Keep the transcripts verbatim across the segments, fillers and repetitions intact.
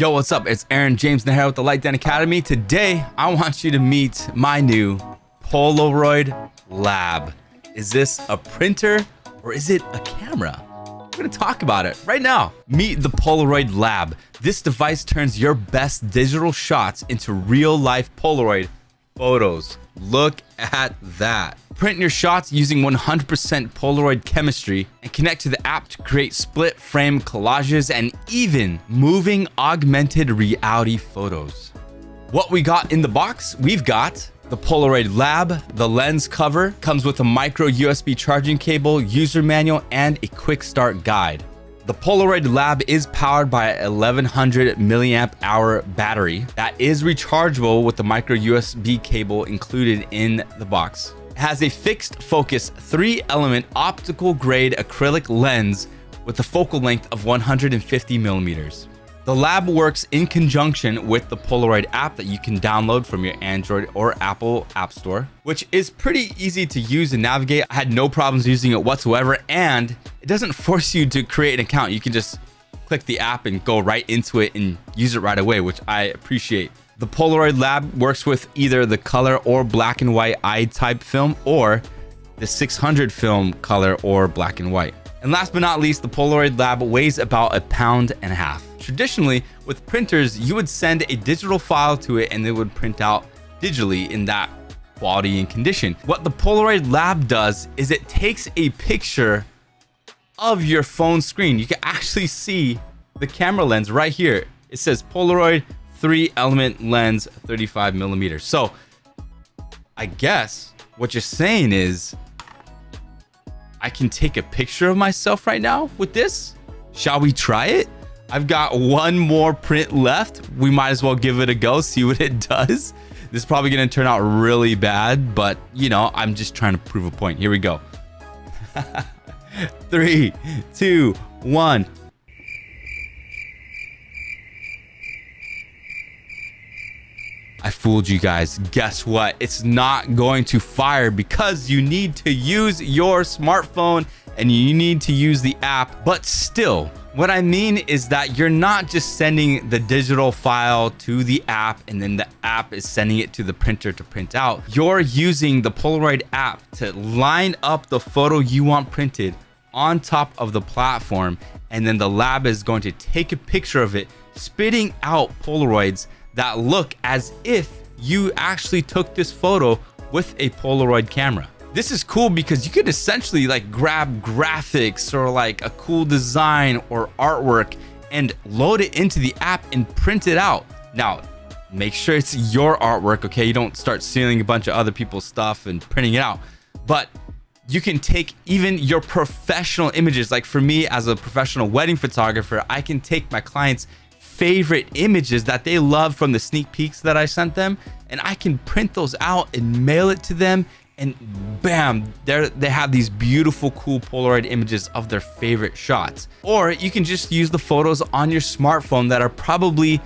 Yo, what's up? It's Aaron James Nehara with The Light Den Academy. Today, I want you to meet my new Polaroid Lab. Is this a printer or is it a camera? We're gonna talk about it right now. Meet the Polaroid Lab. This device turns your best digital shots into real-life Polaroid photos. Look at that. Print your shots using one hundred percent Polaroid chemistry and connect to the app to create split frame collages and even moving augmented reality photos. What we got in the box, we've got the Polaroid Lab, the lens cover, comes with a micro U S B charging cable, user manual, and a quick start guide. The Polaroid Lab is powered by an eleven hundred milliamp hour battery that is rechargeable with the micro U S B cable included in the box. It has a fixed focus three element optical grade acrylic lens with a focal length of one hundred fifty millimeters. The Lab works in conjunction with the Polaroid app that you can download from your Android or Apple App Store, which is pretty easy to use and navigate. I had no problems using it whatsoever, and it doesn't force you to create an account. You can just click the app and go right into it and use it right away, which I appreciate. The Polaroid Lab works with either the color or black and white eye type film or the six hundred film color or black and white. And last but not least, the Polaroid Lab weighs about a pound and a half. Traditionally, with printers, you would send a digital file to it and they would print out digitally in that quality and condition. What the Polaroid Lab does is it takes a picture of your phone screen. You can actually see the camera lens right here. It says Polaroid three element lens thirty-five millimeters. So I guess what you're saying is I can take a picture of myself right now with this. Shall we try it? I've got one more print left. We might as well give it a go, see what it does. This is probably gonna turn out really bad, but you know, I'm just trying to prove a point. Here we go. Three, two, one. I fooled you guys. Guess what? It's not going to fire because you need to use your smartphone and you need to use the app, but still, what I mean is that you're not just sending the digital file to the app and then the app is sending it to the printer to print out. You're using the Polaroid app to line up the photo you want printed on top of the platform, and then the lab is going to take a picture of it, spitting out Polaroids that look as if you actually took this photo with a Polaroid camera. This is cool because you could essentially like grab graphics or like a cool design or artwork and load it into the app and print it out. Now, make sure it's your artwork, okay? You don't start stealing a bunch of other people's stuff and printing it out. But you can take even your professional images. Like for me as a professional wedding photographer, I can take my clients' favorite images that they love from the sneak peeks that I sent them, and I can print those out and mail it to them. And bam, they have these beautiful, cool Polaroid images of their favorite shots. Or you can just use the photos on your smartphone that are probably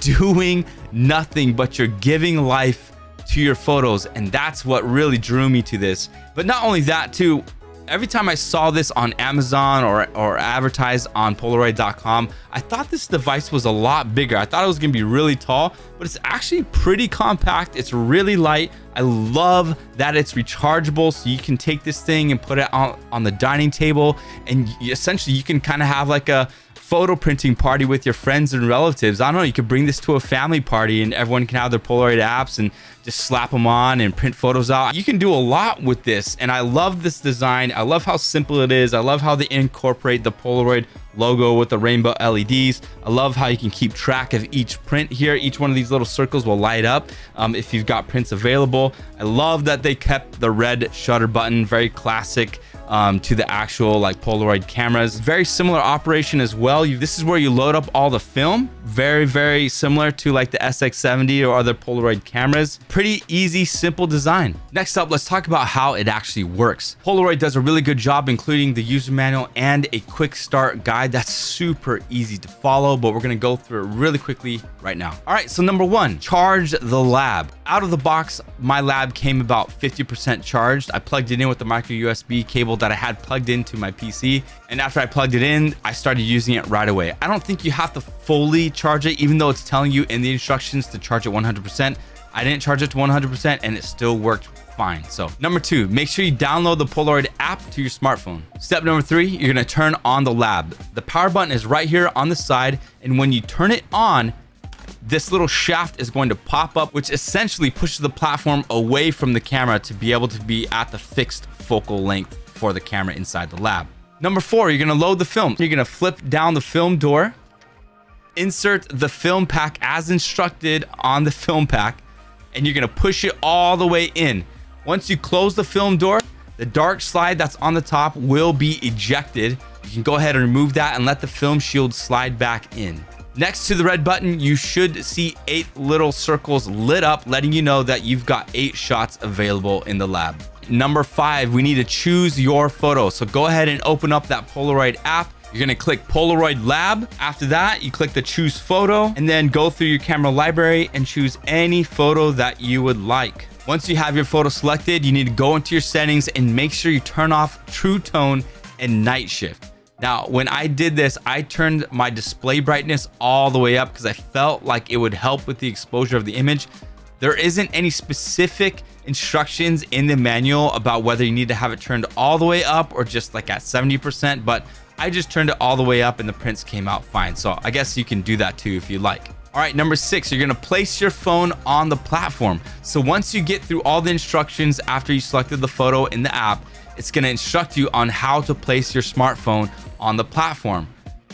doing nothing, but you're giving life to your photos. And that's what really drew me to this. But not only that too, every time I saw this on Amazon or, or advertised on Polaroid dot com, I thought this device was a lot bigger. I thought it was gonna be really tall, but it's actually pretty compact. It's really light. I love that it's rechargeable, so you can take this thing and put it on, on the dining table, and you, essentially you can kind of have like a photo printing party with your friends and relatives. I don't know, you could bring this to a family party and everyone can have their Polaroid apps and just slap them on and print photos out. You can do a lot with this, and I love this design. I love how simple it is. I love how they incorporate the Polaroid logo with the rainbow L E Ds. I love how you can keep track of each print here. Each one of these little circles will light up um, if you've got prints available. I love that they kept the red shutter button, very classic. Um, to the actual like Polaroid cameras. Very similar operation as well. You, this is where you load up all the film. Very, very similar to like the S X seventy or other Polaroid cameras. Pretty easy, simple design. Next up, let's talk about how it actually works. Polaroid does a really good job, including the user manual and a quick start guide that's super easy to follow, but we're gonna go through it really quickly right now. All right, so number one, charge the lab. Out of the box, my lab came about fifty percent charged. I plugged it in with the micro U S B cable that I had plugged into my P C. And after I plugged it in, I started using it right away. I don't think you have to fully charge it, even though it's telling you in the instructions to charge it one hundred percent. I didn't charge it to one hundred percent and it still worked fine. So number two, make sure you download the Polaroid app to your smartphone. Step number three, you're gonna turn on the lab. The power button is right here on the side. And when you turn it on, this little shaft is going to pop up, which essentially pushes the platform away from the camera to be able to be at the fixed focal length for the camera inside the lab. Number four, you're gonna load the film. You're gonna flip down the film door, insert the film pack as instructed on the film pack, and you're gonna push it all the way in. Once you close the film door, the dark slide that's on the top will be ejected. You can go ahead and remove that and let the film shield slide back in. Next to the red button, you should see eight little circles lit up, letting you know that you've got eight shots available in the lab. Number five, we need to choose your photo. So go ahead and open up that Polaroid app. You're gonna click Polaroid Lab. After that, you click the Choose Photo and then go through your camera library and choose any photo that you would like. Once you have your photo selected, you need to go into your settings and make sure you turn off True Tone and Night Shift. Now, when I did this, I turned my display brightness all the way up because I felt like it would help with the exposure of the image. There isn't any specific instructions in the manual about whether you need to have it turned all the way up or just like at seventy percent, but I just turned it all the way up and the prints came out fine. So I guess you can do that too if you like. All right, number six, you're gonna place your phone on the platform. So once you get through all the instructions after you selected the photo in the app, it's gonna instruct you on how to place your smartphone on the platform.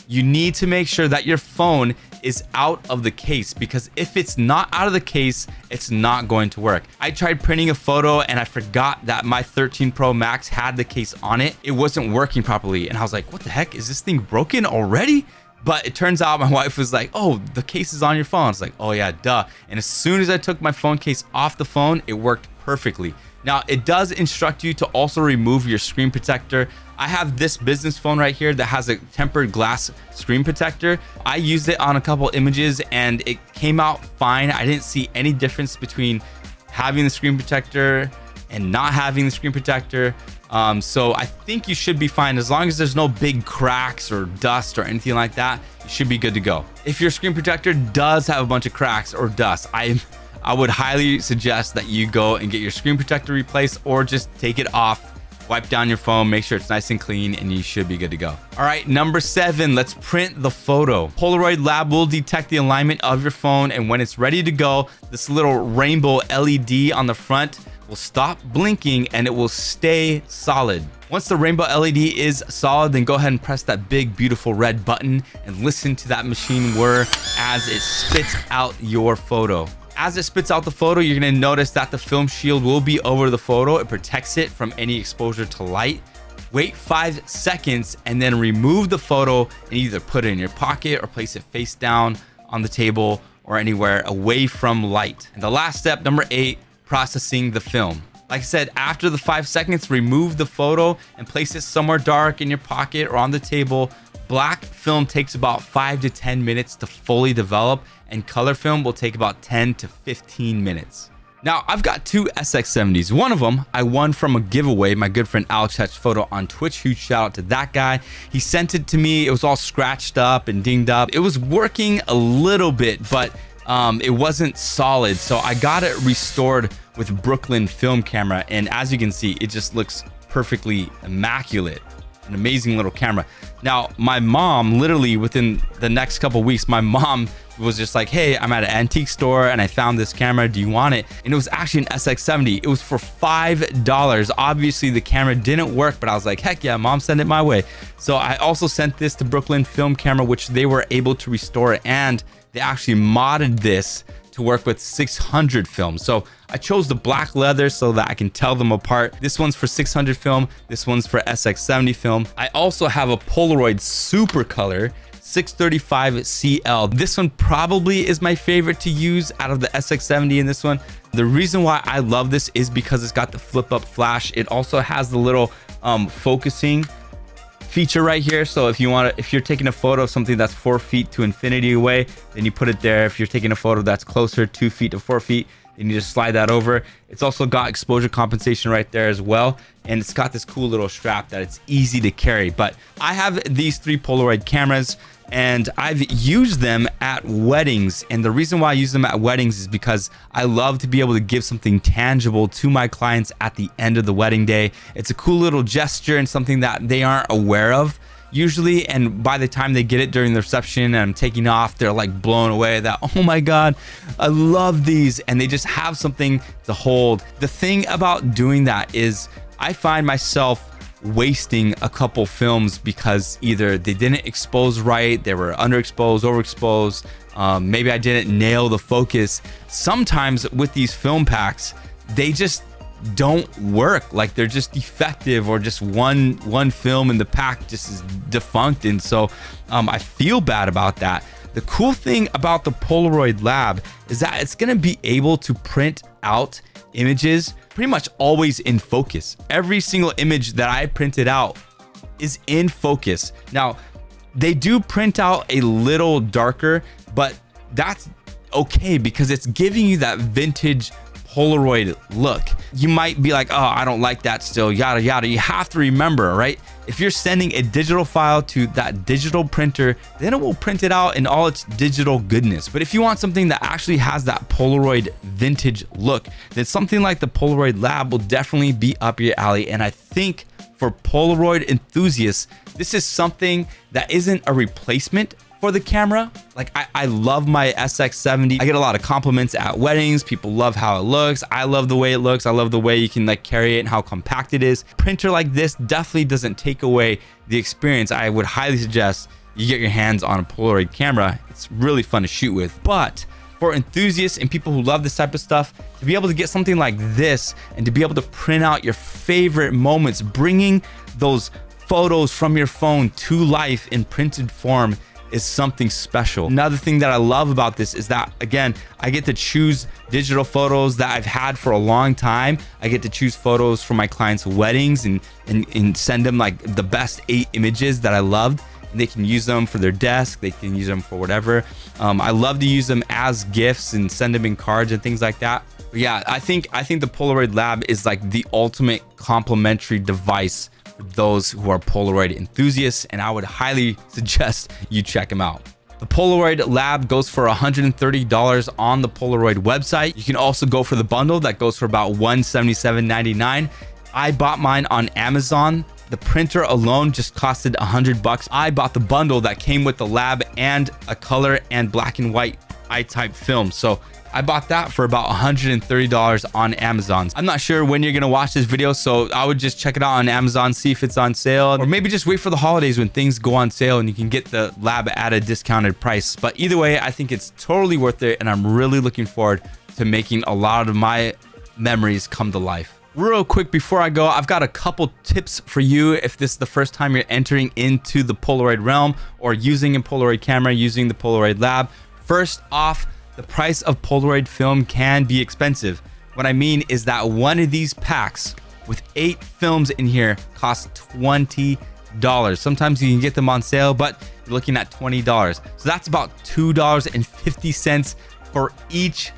You need to make sure that your phone is out of the case, because if it's not out of the case, it's not going to work. I tried printing a photo and I forgot that my thirteen Pro Max had the case on it. It wasn't working properly. And I was like, what the heck? Is this thing broken already? But it turns out my wife was like, oh, the case is on your phone. I was like, oh yeah, duh. And as soon as I took my phone case off the phone, it worked perfectly. Now, it does instruct you to also remove your screen protector. I have this business phone right here that has a tempered glass screen protector. I used it on a couple images and it came out fine. I didn't see any difference between having the screen protector and not having the screen protector. Um, so I think you should be fine. As long as there's no big cracks or dust or anything like that, you should be good to go. If your screen protector does have a bunch of cracks or dust, I, I would highly suggest that you go and get your screen protector replaced or just take it off, wipe down your phone, make sure it's nice and clean, and you should be good to go. All right, number seven, let's print the photo. Polaroid Lab will detect the alignment of your phone, and when it's ready to go, this little rainbow L E D on the front will stop blinking and it will stay solid. Once the rainbow L E D is solid, then go ahead and press that big, beautiful red button and listen to that machine whir as it spits out your photo. As it spits out the photo, you're gonna notice that the film shield will be over the photo. It protects it from any exposure to light. Wait five seconds and then remove the photo and either put it in your pocket or place it face down on the table or anywhere away from light. And the last step, number eight, processing the film. Like I said, after the five seconds, remove the photo and place it somewhere dark in your pocket or on the table. Black film takes about five to ten minutes to fully develop, and color film will take about ten to fifteen minutes. Now, I've got two S X seventies. One of them I won from a giveaway. My good friend Alex Hatch Photo on Twitch, huge shout out to that guy. He sent it to me. It was all scratched up and dinged up. It was working a little bit, but Um, it wasn't solid, so I got it restored with Brooklyn Film Camera, and as you can see, it just looks perfectly immaculate. An amazing little camera. Now, my mom, literally within the next couple weeks, my mom was just like, hey, I'm at an antique store and I found this camera, do you want it? And it was actually an S X seventy. It was for five dollars. Obviously, the camera didn't work, but I was like, heck yeah, mom, send it my way. So I also sent this to Brooklyn Film Camera, which they were able to restore it, and they actually modded this to work with six hundred film. So I chose the black leather so that I can tell them apart. This one's for six hundred film. This one's for S X seventy film. I also have a Polaroid Super Color six thirty-five C L. This one probably is my favorite to use out of the S X seventy in this one. The reason why I love this is because it's got the flip up flash. It also has the little um, focusing feature right here. So if you want to, if you're taking a photo of something that's four feet to infinity away, then you put it there. If you're taking a photo that's closer, two feet to four feet, and you just slide that over. It's also got exposure compensation right there as well, and it's got this cool little strap that it's easy to carry. But I have these three Polaroid cameras, and I've used them at weddings. And the reason why I use them at weddings is because I love to be able to give something tangible to my clients at the end of the wedding day. It's a cool little gesture and something that they aren't aware of usually, and by the time they get it during the reception and I'm taking off, they're like blown away that, oh my God, I love these. And they just have something to hold. The thing about doing that is I find myself wasting a couple films because either they didn't expose right, they were underexposed, overexposed, um, maybe I didn't nail the focus. Sometimes with these film packs, they just don't work, like they're just defective, or just one one film in the pack just is defunct. And so um, I feel bad about that. The cool thing about the Polaroid Lab is that it's going to be able to print out images pretty much always in focus. Every single image that I printed out is in focus. Now, they do print out a little darker, but that's okay because it's giving you that vintage Polaroid look. You might be like, oh, I don't like that still, yada, yada. You have to remember, right? If you're sending a digital file to that digital printer, then it will print it out in all its digital goodness. But if you want something that actually has that Polaroid vintage look, then something like the Polaroid Lab will definitely be up your alley. And I think for Polaroid enthusiasts, this is something that isn't a replacement for the camera. Like I, I love my S X seventy. I get a lot of compliments at weddings. People love how it looks. I love the way it looks. I love the way you can like carry it and how compact it is. Printer like this definitely doesn't take away the experience. I would highly suggest you get your hands on a Polaroid camera. It's really fun to shoot with. But for enthusiasts and people who love this type of stuff, to be able to get something like this and to be able to print out your favorite moments, bringing those photos from your phone to life in printed form, is something special. Another thing that I love about this is that, again, I get to choose digital photos that I've had for a long time. I get to choose photos from my clients' weddings and, and, and send them like the best eight images that I loved. And they can use them for their desk. They can use them for whatever. Um, I love to use them as gifts and send them in cards and things like that. But yeah, I think, I think the Polaroid Lab is like the ultimate complimentary device those who are Polaroid enthusiasts, and I would highly suggest you check them out. The Polaroid Lab goes for one hundred thirty dollars on the Polaroid website. You can also go for the bundle that goes for about one hundred seventy-seven ninety-nine. I bought mine on Amazon. The printer alone just costed one hundred bucks. I bought the bundle that came with the Lab and a color and black and white I-type film. So I bought that for about one hundred thirty dollars on Amazon. I'm not sure when you're gonna watch this video, so I would just check it out on Amazon, see if it's on sale, or maybe just wait for the holidays when things go on sale and you can get the Lab at a discounted price. But either way, I think it's totally worth it, and I'm really looking forward to making a lot of my memories come to life. Real quick before I go, I've got a couple tips for you if this is the first time you're entering into the Polaroid realm or using a Polaroid camera, using the Polaroid Lab. First off, the price of Polaroid film can be expensive. What I mean is that one of these packs with eight films in here costs twenty dollars. Sometimes you can get them on sale, but you're looking at twenty dollars. So that's about two dollars and fifty cents for each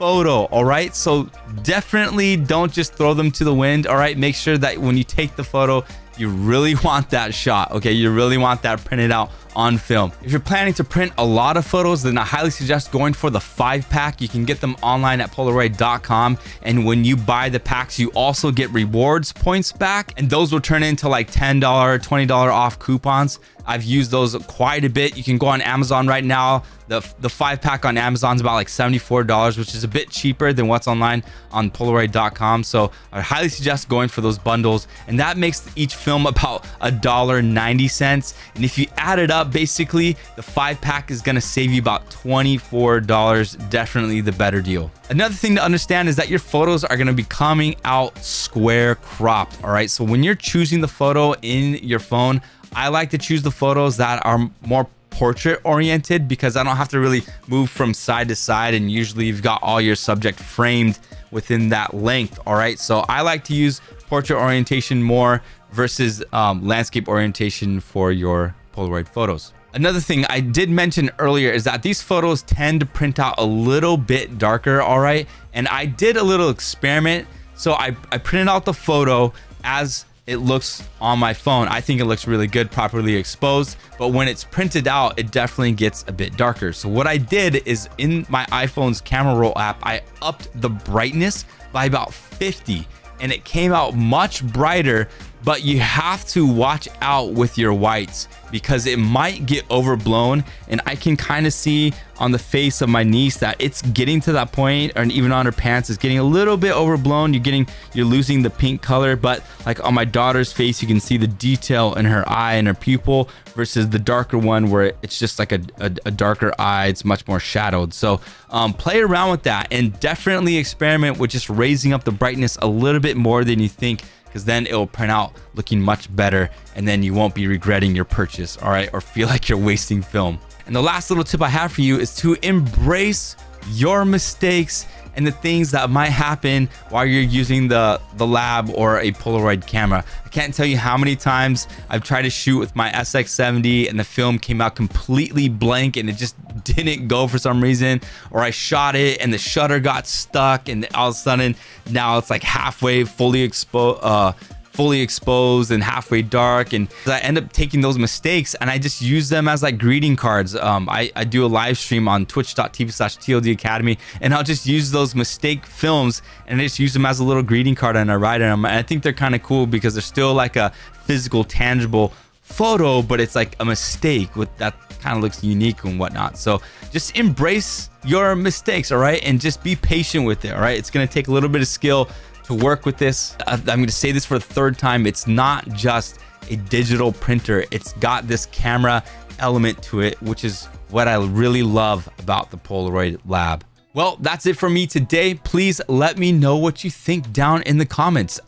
photo, all right? So definitely don't just throw them to the wind, all right? Make sure that when you take the photo, you really want that shot, okay? You really want that printed out on film. If you're planning to print a lot of photos, then I highly suggest going for the five pack. You can get them online at Polaroid dot com. And when you buy the packs, you also get rewards points back. And those will turn into like ten, twenty dollars off coupons. I've used those quite a bit. You can go on Amazon right now. The, the five pack on Amazon's about like seventy-four dollars, which is a bit cheaper than what's online on Polaroid dot com. So I highly suggest going for those bundles. And that makes each film about a dollar ninety cents. And if you add it up, basically the five pack is gonna save you about twenty-four dollars, definitely the better deal. Another thing to understand is that your photos are gonna be coming out square cropped, all right? So when you're choosing the photo in your phone, I like to choose the photos that are more portrait oriented because I don't have to really move from side to side, and usually you've got all your subject framed within that length, all right? So I like to use portrait orientation more versus um, landscape orientation for your Polaroid photos. Another thing I did mention earlier is that these photos tend to print out a little bit darker, all right? And I did a little experiment. So I, I printed out the photo as it looks on my phone. I think it looks really good, properly exposed, but when it's printed out, it definitely gets a bit darker. So what I did is in my iPhone's camera roll app, I upped the brightness by about fifty and it came out much brighter, but you have to watch out with your whites because it might get overblown. And I can kind of see on the face of my niece that it's getting to that point, and even on her pants, it's getting a little bit overblown. You're getting, you're losing the pink color, but like on my daughter's face, you can see the detail in her eye and her pupil versus the darker one where it's just like a, a, a darker eye. It's much more shadowed. So um, play around with that and definitely experiment with just raising up the brightness a little bit more than you think, because then it'll print out looking much better and then you won't be regretting your purchase, all right? Or feel like you're wasting film. And the last little tip I have for you is to embrace your mistakes and the things that might happen while you're using the, the lab or a Polaroid camera. I can't tell you how many times I've tried to shoot with my S X seventy and the film came out completely blank and it just didn't go for some reason, or I shot it and the shutter got stuck and all of a sudden now it's like halfway fully exposed, uh, fully exposed and halfway dark. And I end up taking those mistakes and I just use them as like greeting cards. Um, I, I do a live stream on twitch dot T V slash T L D Academy and I'll just use those mistake films and I just use them as a little greeting card and I write in them. And I think they're kind of cool because they're still like a physical, tangible photo, but it's like a mistake with that kind of looks unique and whatnot. So just embrace your mistakes, all right? And just be patient with it, all right? It's gonna take a little bit of skill to work with this. I'm going to say this for the third time. It's not just a digital printer. It's got this camera element to it, which is what I really love about the Polaroid Lab. Well, that's it for me today. Please let me know what you think down in the comments.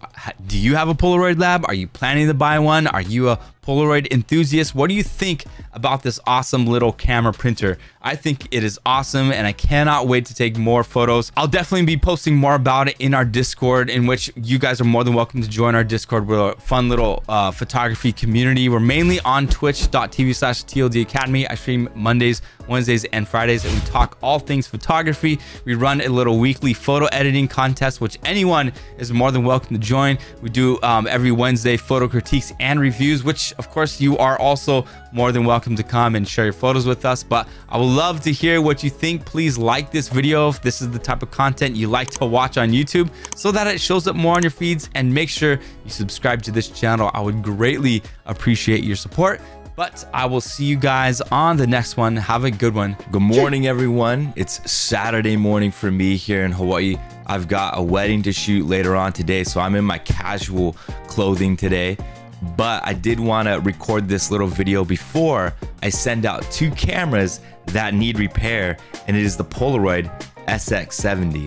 Do you have a Polaroid Lab? Are you planning to buy one? Are you a Polaroid enthusiast? What do you think about this awesome little camera printer? I think it is awesome and I cannot wait to take more photos. I'll definitely be posting more about it in our Discord, in which you guys are more than welcome to join our Discord. We're a fun little uh, photography community. We're mainly on twitch dot T V slash T L D Academy. I stream Mondays, Wednesdays, and Fridays, and we talk all things photography. We run a little weekly photo editing contest, which anyone is more than welcome to join. We do um, every Wednesday photo critiques and reviews, which of course you are also more than welcome to come and share your photos with us. But I would love to hear what you think. Please like this video if this is the type of content you like to watch on YouTube so that it shows up more on your feeds, and make sure you subscribe to this channel. I would greatly appreciate your support. But I will see you guys on the next one. Have a good one. Good morning, everyone. It's Saturday morning for me here in Hawaii. I've got a wedding to shoot later on today, so I'm in my casual clothing today. But I did want to record this little video before I send out two cameras that need repair, and it is the Polaroid S X seventy.